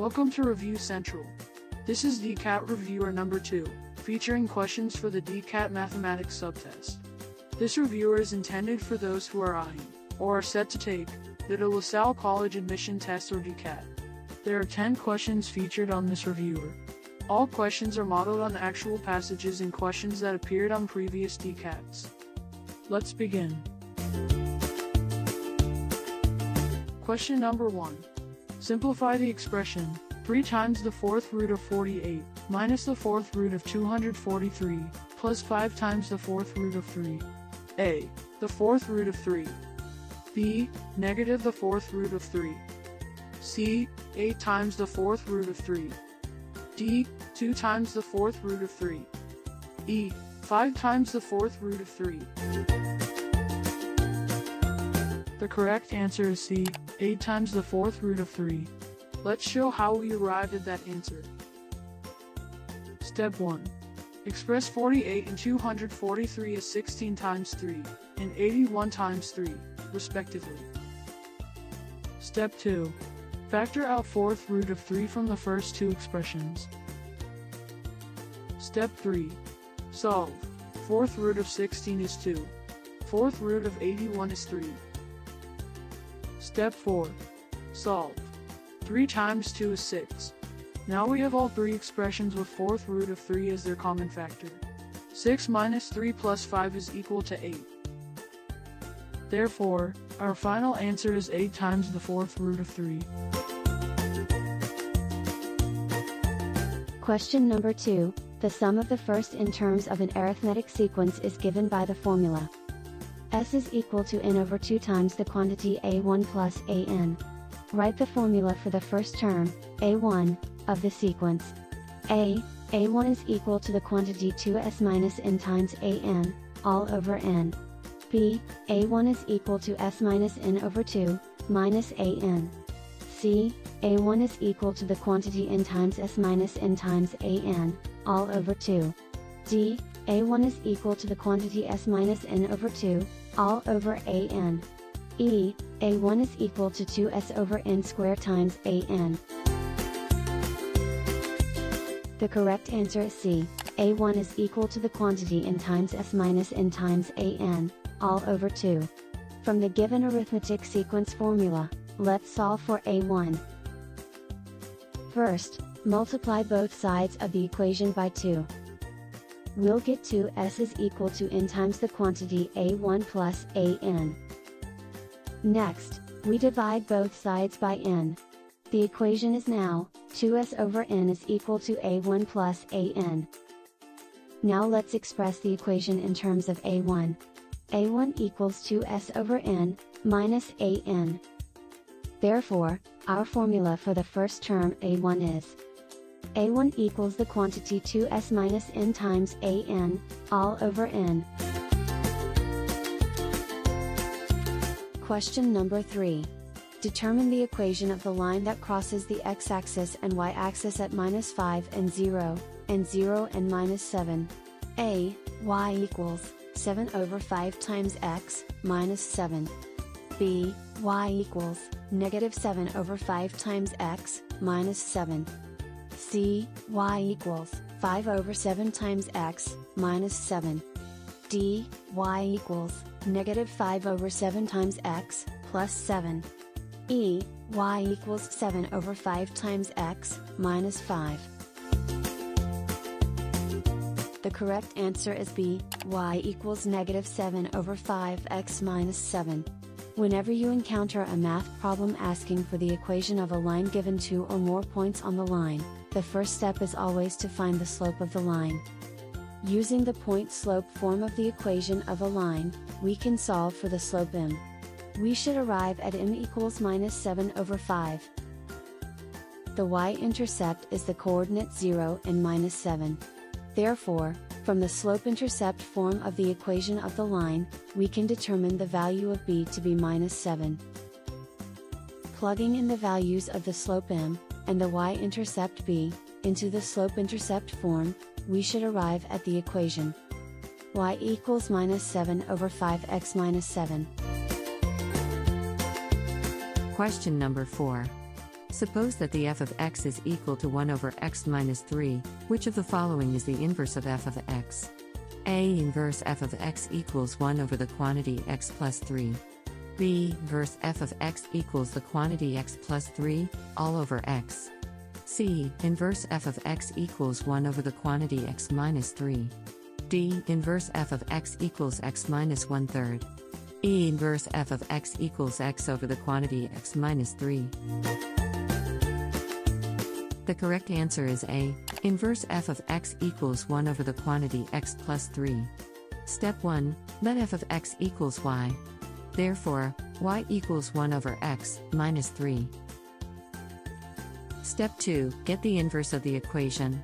Welcome to Review Central. This is DCAT Reviewer number 2, featuring questions for the DCAT Mathematics subtest. This reviewer is intended for those who are eyeing, or are set to take, the De La Salle College Admission Test or DCAT. There are 10 questions featured on this reviewer. All questions are modeled on actual passages and questions that appeared on previous DCATs. Let's begin. Question number 1. Simplify the expression 3 times the 4th root of 48 minus the 4th root of 243 plus 5 times the 4th root of 3. A. The 4th root of 3. B. Negative the 4th root of 3. C. 8 times the 4th root of 3. D. 2 times the 4th root of 3. E. 5 times the 4th root of 3. The correct answer is C, 8 times the 4th root of 3. Let's show how we arrived at that answer. Step 1. Express 48 and 243 as 16 times 3, and 81 times 3, respectively. Step 2. Factor out 4th root of 3 from the first two expressions. Step 3. Solve. 4th root of 16 is 2. 4th root of 81 is 3. Step 4. Solve. 3 times 2 is 6. Now we have all three expressions with 4th root of 3 as their common factor. 6 minus 3 plus 5 is equal to 8. Therefore, our final answer is 8 times the 4th root of 3. Question number 2. The sum of the first n terms of an arithmetic sequence is given by the formula. S is equal to n over 2 times the quantity a1 plus an. Write the formula for the first term, a1, of the sequence. a1 is equal to the quantity 2s minus n times an, all over n. b, a1 is equal to s minus n over 2, minus an. c, a1 is equal to the quantity n times s minus n times an, all over 2. d, a1 is equal to the quantity s minus n over 2, all over an. E, a1 is equal to 2s over n squared times an. The correct answer is C, a1 is equal to the quantity n times s minus n times an, all over 2. From the given arithmetic sequence formula, let's solve for a1. First, multiply both sides of the equation by 2. We'll get 2s is equal to n times the quantity a1 plus an. Next, we divide both sides by n. The equation is now, 2s over n is equal to a1 plus an. Now let's express the equation in terms of a1. a1 equals 2s over n, minus an. Therefore, our formula for the first term a1 is a1 equals the quantity 2s minus n times an, all over n. Question number 3. Determine the equation of the line that crosses the x-axis and y-axis at minus 5 and 0, and 0 and minus 7. A, y equals 7 over 5 times x, minus 7. B, y equals negative 7 over 5 times x, minus 7. C, y equals 5 over 7 times x, minus 7. D, y equals negative 5 over 7 times x, plus 7. E, y equals 7 over 5 times x, minus 5. The correct answer is B, y equals negative 7 over 5x minus 7. Whenever you encounter a math problem asking for the equation of a line given 2 or more points on the line, the first step is always to find the slope of the line. Using the point-slope form of the equation of a line, we can solve for the slope m. We should arrive at m equals minus 7 over 5. The y-intercept is the coordinate 0 and minus 7. Therefore, from the slope-intercept form of the equation of the line, we can determine the value of b to be minus 7. Plugging in the values of the slope m, and the y-intercept b, into the slope-intercept form, we should arrive at the equation y equals minus 7 over 5x minus 7. Question number 4. Suppose that the f of x is equal to 1 over x minus 3, which of the following is the inverse of f of x? A. Inverse f of x equals 1 over the quantity x plus 3. B. Inverse f of x equals the quantity x plus 3, all over x. C. Inverse f of x equals 1 over the quantity x minus 3. D. Inverse f of x equals x minus 1/3. E. Inverse f of x equals x over the quantity x minus 3. The correct answer is A. Inverse f of x equals 1 over the quantity x plus 3. Step 1. Let f of x equals y. Therefore, y equals 1 over x minus 3. Step 2. Get the inverse of the equation.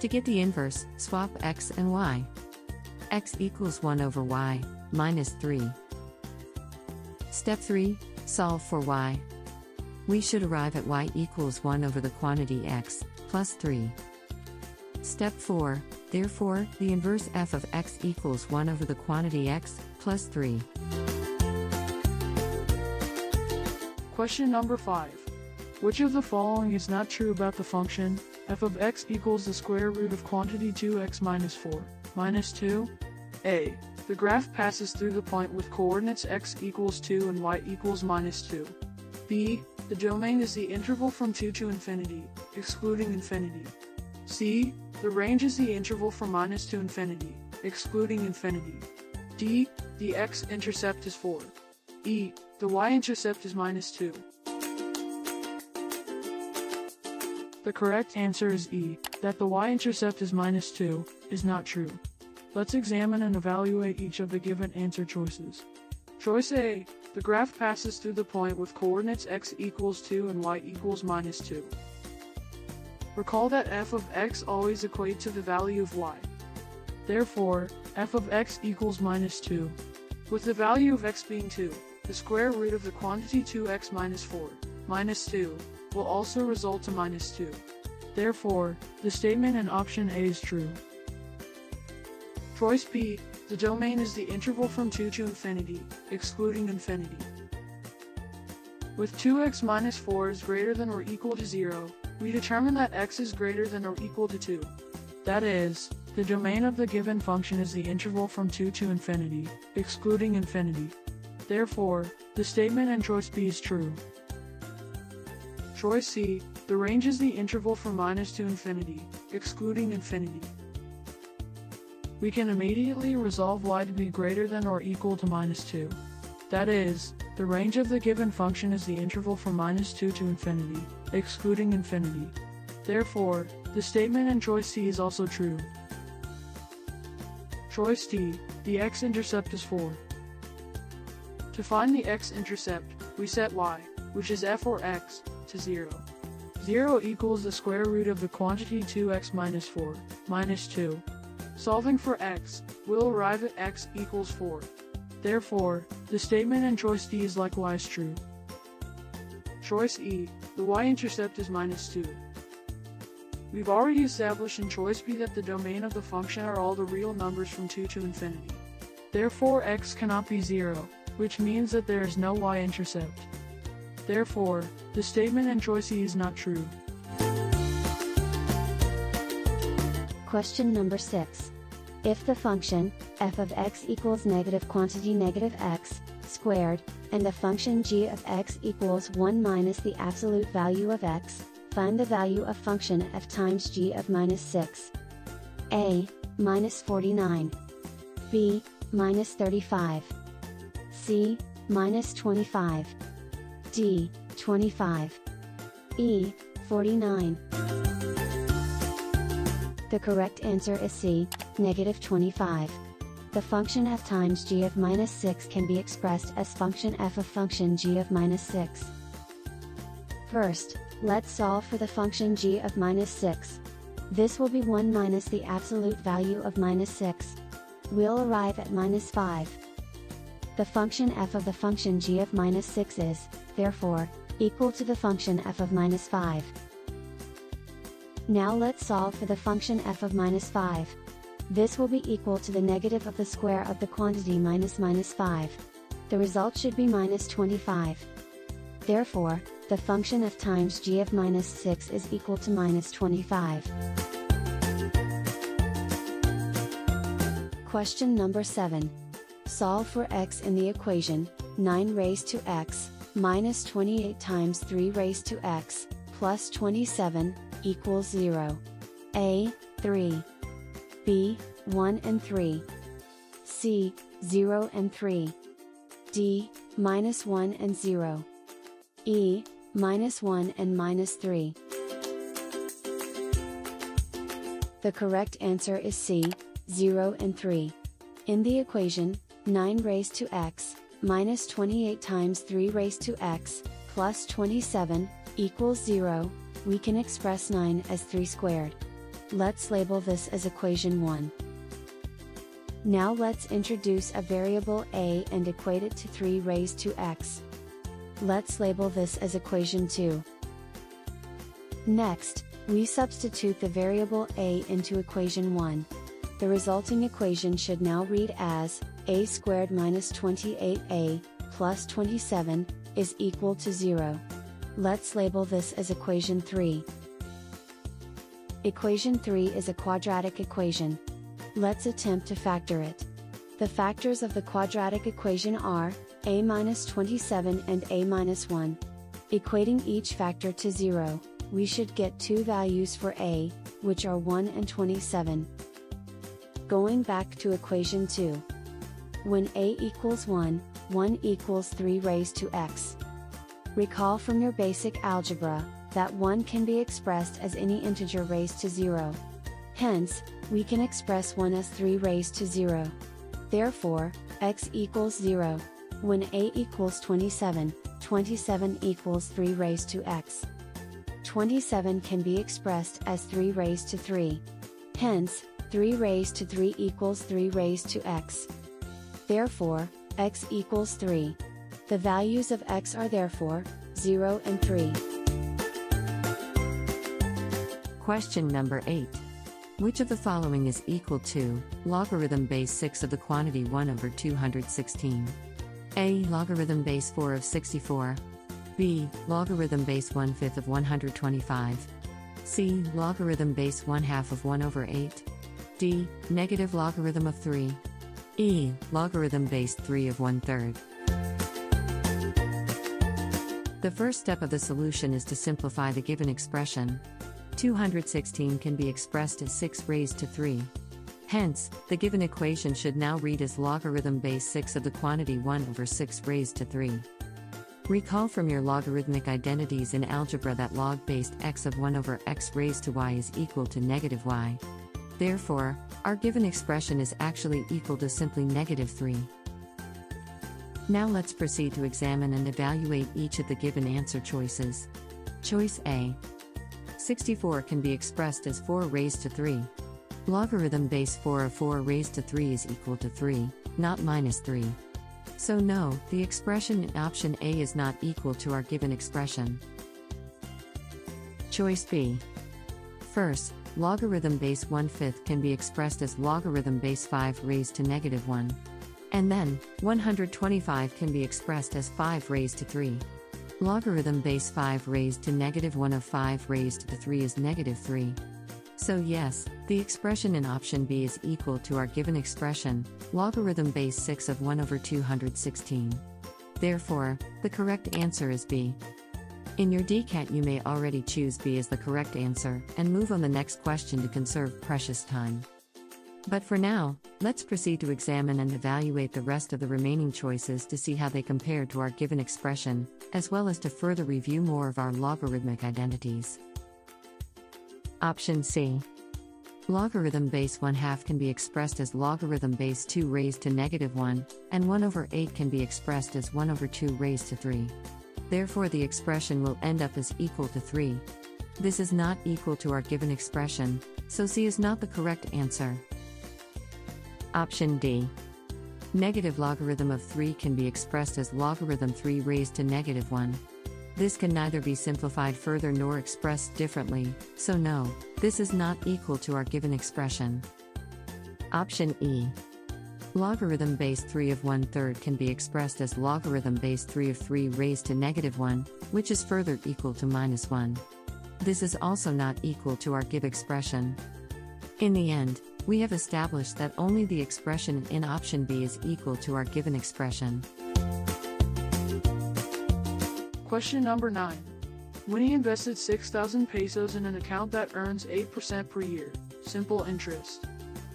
To get the inverse, swap x and y. X equals 1 over y minus 3. Step 3. Solve for y. We should arrive at y equals 1 over the quantity x plus 3. Step 4. Therefore, the inverse f of x equals 1 over the quantity x plus 3. Question number 5. Which of the following is not true about the function f of x equals the square root of quantity 2x minus 4 minus 2? A. The graph passes through the point with coordinates x equals 2 and y equals minus 2. B. The domain is the interval from 2 to infinity, excluding infinity. C. The range is the interval from minus to infinity, excluding infinity. D. The x-intercept is 4. E. The y-intercept is minus 2. The correct answer is E, that the y-intercept is minus 2, is not true. Let's examine and evaluate each of the given answer choices. Choice A. The graph passes through the point with coordinates x equals 2 and y equals minus 2. Recall that f of x always equates to the value of y. Therefore, f of x equals minus 2. With the value of x being 2, the square root of the quantity 2x minus 4, minus 2, will also result to minus 2. Therefore, the statement in option A is true. Choice B. The domain is the interval from 2 to infinity, excluding infinity. With 2x minus 4 is greater than or equal to 0, we determine that x is greater than or equal to 2. That is, the domain of the given function is the interval from 2 to infinity, excluding infinity. Therefore, the statement in choice B is true. Choice C. The range is the interval from minus to infinity, excluding infinity. We can immediately resolve y to be greater than or equal to minus 2. That is, the range of the given function is the interval from minus 2 to infinity, excluding infinity. Therefore, the statement in choice C is also true. Choice D. The x-intercept is 4. To find the x-intercept, we set y, which is f or x, to 0. 0 equals the square root of the quantity 2x minus 4, minus 2. Solving for x, we'll arrive at x equals 4. Therefore, the statement in choice D is likewise true. Choice E. The y-intercept is minus 2. We've already established in choice B that the domain of the function are all the real numbers from 2 to infinity. Therefore x cannot be 0, which means that there is no y-intercept. Therefore, the statement in choice E is not true. Question number 6. If the function, f of x equals negative quantity negative x, squared, and the function g of x equals 1 minus the absolute value of x, find the value of function f times g of minus 6. A. Minus 49. B. Minus 35. C. Minus 25. D. 25. E. 49. The correct answer is C, negative 25. The function f times g of minus 6 can be expressed as function f of function g of minus 6. First, let's solve for the function g of minus 6. This will be 1 minus the absolute value of minus 6. We'll arrive at minus 5. The function f of the function g of minus 6 is, therefore, equal to the function f of minus 5. Now let's solve for the function f of minus 5. This will be equal to the negative of the square of the quantity minus 5. The result should be minus 25. Therefore, the function f times g of minus 6 is equal to minus 25. Question number 7. Solve for x in the equation, 9 raised to x, minus 28 times 3 raised to x, plus 27, equals 0. A, 3. B, 1 and 3. C, 0 and 3. D, minus 1 and 0. E, minus 1 and minus 3. The correct answer is C, 0 and 3. In the equation, 9 raised to x, minus 28 times 3 raised to x, plus 27, equals 0, we can express 9 as 3 squared. Let's label this as equation 1. Now let's introduce a variable a and equate it to 3 raised to x. Let's label this as equation 2. Next, we substitute the variable a into equation 1. The resulting equation should now read as, a squared minus 28a, plus 27, is equal to 0. Let's label this as equation 3. Equation 3 is a quadratic equation. Let's attempt to factor it. The factors of the quadratic equation are, a minus 27 and a minus 1. Equating each factor to 0, we should get two values for a, which are 1 and 27. Going back to equation 2. When a equals 1, 1 equals 3 raised to x. Recall from your basic algebra, that 1 can be expressed as any integer raised to 0. Hence, we can express 1 as 3 raised to 0. Therefore, x equals 0. When a equals 27, 27 equals 3 raised to x. 27 can be expressed as 3 raised to 3. Hence, 3 raised to 3 equals 3 raised to x. Therefore, x equals 3. The values of x are therefore, 0 and 3. Question number 8. Which of the following is equal to, logarithm base 6 of the quantity 1 over 216? A. Logarithm base 4 of 64. B. Logarithm base 1/5 of 125. C. Logarithm base 1/2 of 1 over 8. D. Negative logarithm of 3. E. Logarithm base 3 of 1/3. The first step of the solution is to simplify the given expression. 216 can be expressed as 6 raised to 3. Hence, the given equation should now read as logarithm base 6 of the quantity 1 over 6 raised to 3. Recall from your logarithmic identities in algebra that log based x of 1 over x raised to y is equal to negative y. Therefore, our given expression is actually equal to simply negative 3. Now let's proceed to examine and evaluate each of the given answer choices. Choice A. 64 can be expressed as 4 raised to 3. Logarithm base 4 of 4 raised to 3 is equal to 3, not minus 3. So no, the expression in option A is not equal to our given expression. Choice B. First, logarithm base 1/5 can be expressed as logarithm base 5 raised to negative 1. And then, 125 can be expressed as 5 raised to 3. Logarithm base 5 raised to negative 1 of 5 raised to 3 is negative 3. So yes, the expression in option B is equal to our given expression, logarithm base 6 of 1 over 216. Therefore, the correct answer is B. In your DCAT you may already choose B as the correct answer, and move on the next question to conserve precious time. But for now, let's proceed to examine and evaluate the rest of the remaining choices to see how they compare to our given expression, as well as to further review more of our logarithmic identities. Option C. Logarithm base 1/2 can be expressed as logarithm base 2 raised to negative 1, and 1 over 8 can be expressed as 1 over 2 raised to 3. Therefore the expression will end up as equal to 3. This is not equal to our given expression, so C is not the correct answer. Option D. Negative logarithm of 3 can be expressed as logarithm 3 raised to negative 1. This can neither be simplified further nor expressed differently, so no, this is not equal to our given expression. Option E. Logarithm base 3 of 1/3 can be expressed as logarithm base 3 of 3 raised to negative 1, which is further equal to minus 1. This is also not equal to our give expression. In the end, we have established that only the expression in option B is equal to our given expression. Question number 9. When he invested 6,000 pesos in an account that earns 8% per year, simple interest,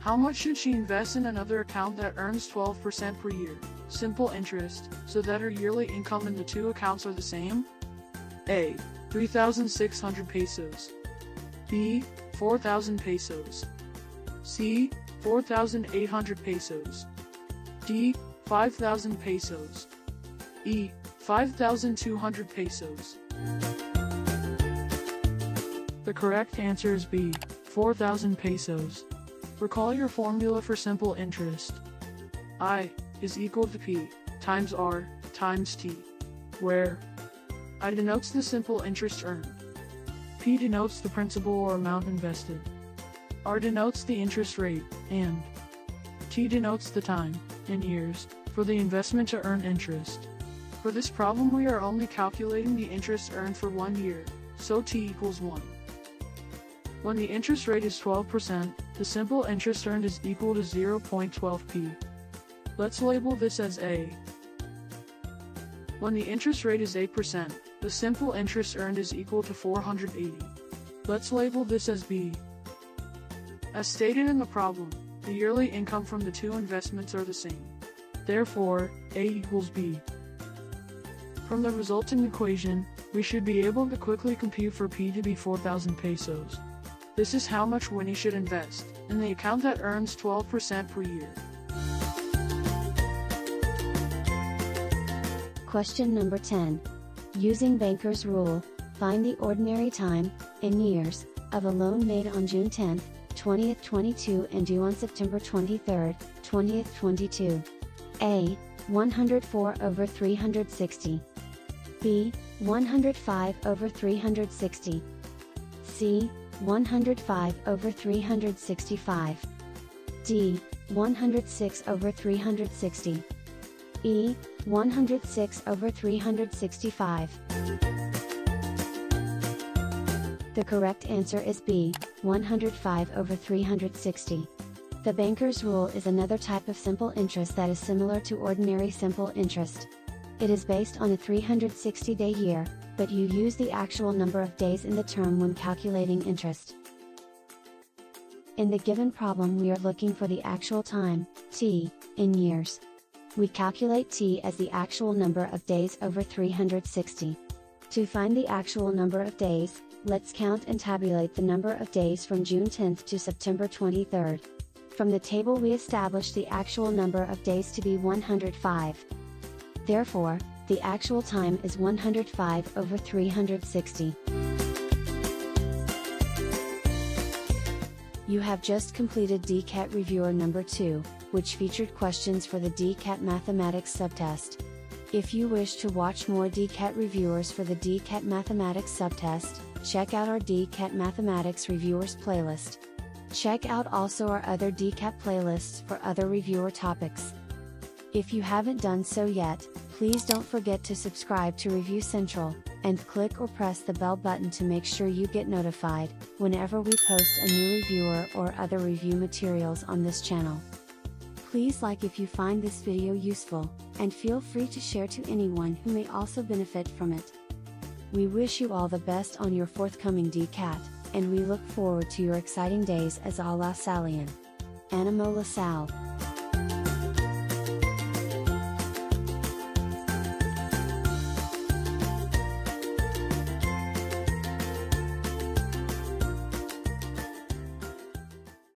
how much should she invest in another account that earns 12% per year, simple interest, so that her yearly income in the two accounts are the same? A. 3,600 pesos. B. 4,000 pesos. C. 4,800 pesos. D. 5,000 pesos. E. 5,200 pesos. The correct answer is B. 4,000 pesos. Recall your formula for simple interest. I is equal to P times R times T, where I denotes the simple interest earned, P denotes the principal or amount invested, R denotes the interest rate, and T denotes the time, in years, for the investment to earn interest. For this problem we are only calculating the interest earned for 1 year, so T equals 1. When the interest rate is 12%, the simple interest earned is equal to 0.12p. Let's label this as A. When the interest rate is 8%, the simple interest earned is equal to 480. Let's label this as B. As stated in the problem, the yearly income from the two investments are the same. Therefore, A equals B. From the resulting equation, we should be able to quickly compute for P to be 4,000 pesos. This is how much Winnie should invest in the account that earns 12% per year. Question number 10. Using Banker's Rule, find the ordinary time, in years, of a loan made on June 10, 2022 and due on September 23, 2022. A. 104 over 360. B. 105 over 360. C. 105 over 365. D. 106 over 360. E. 106 over 365. The correct answer is B. 105 over 360. The Banker's Rule is another type of simple interest that is similar to ordinary simple interest. It is based on a 360-day year, but you use the actual number of days in the term when calculating interest. In the given problem we are looking for the actual time, T, in years. We calculate T as the actual number of days over 360. To find the actual number of days, let's count and tabulate the number of days from June 10 to September 23. From the table we establish the actual number of days to be 105. Therefore, the actual time is 105 over 360. You have just completed DCAT Reviewer number 2, which featured questions for the DCAT Mathematics subtest. If you wish to watch more DCAT reviewers for the DCAT Mathematics subtest, check out our DCAT Mathematics reviewers playlist. Check out also our other DCAT playlists for other reviewer topics. If you haven't done so yet, please don't forget to subscribe to Review Central, and click or press the bell button to make sure you get notified whenever we post a new reviewer or other review materials on this channel. Please like if you find this video useful, and feel free to share to anyone who may also benefit from it. We wish you all the best on your forthcoming DCAT, and we look forward to your exciting days as a La Sallean. Animo La Salle.